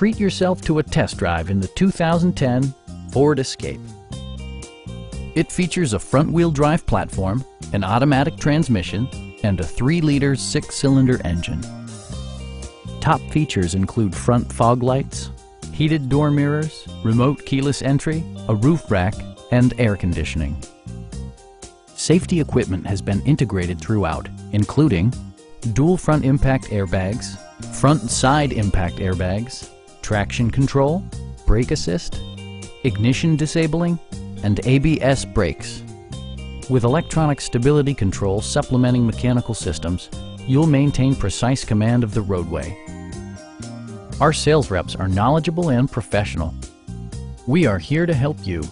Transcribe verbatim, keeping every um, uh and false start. Treat yourself to a test drive in the two thousand ten Ford Escape. It features a front-wheel drive platform, an automatic transmission, and a three liter six cylinder engine. Top features include front fog lights, heated door mirrors, remote keyless entry, a roof rack, and air conditioning. Safety equipment has been integrated throughout, including dual front impact airbags, front and side impact airbags, traction control, brake assist, ignition disabling, and A B S brakes. With electronic stability control supplementing mechanical systems, you'll maintain precise command of the roadway. Our sales reps are knowledgeable and professional. We are here to help you.